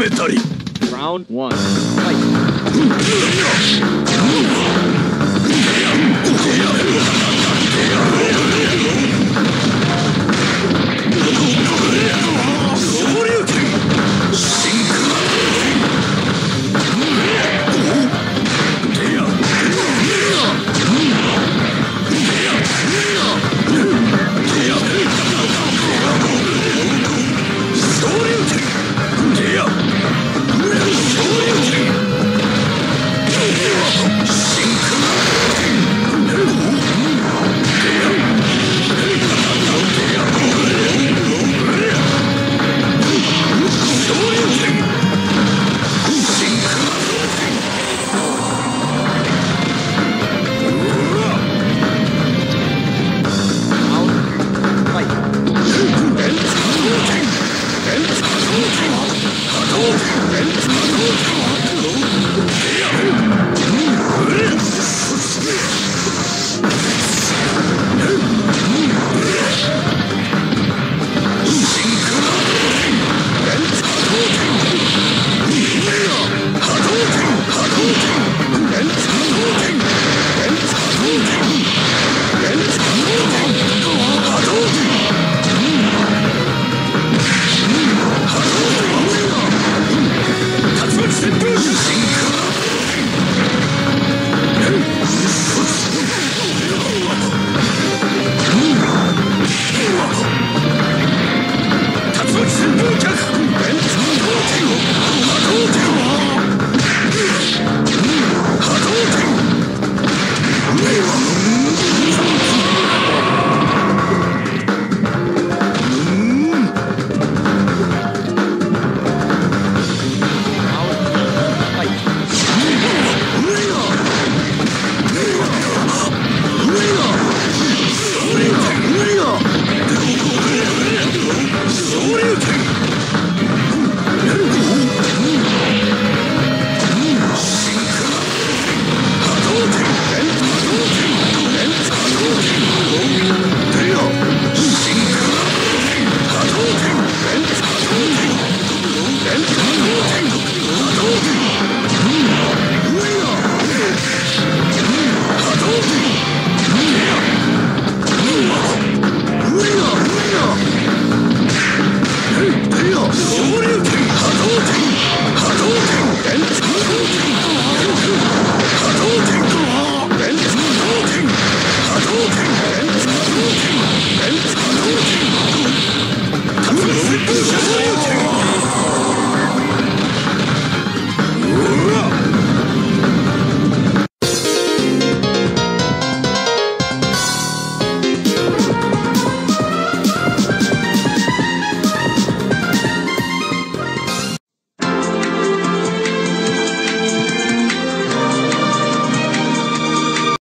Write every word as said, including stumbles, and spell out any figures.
めたり。Round one. Fight.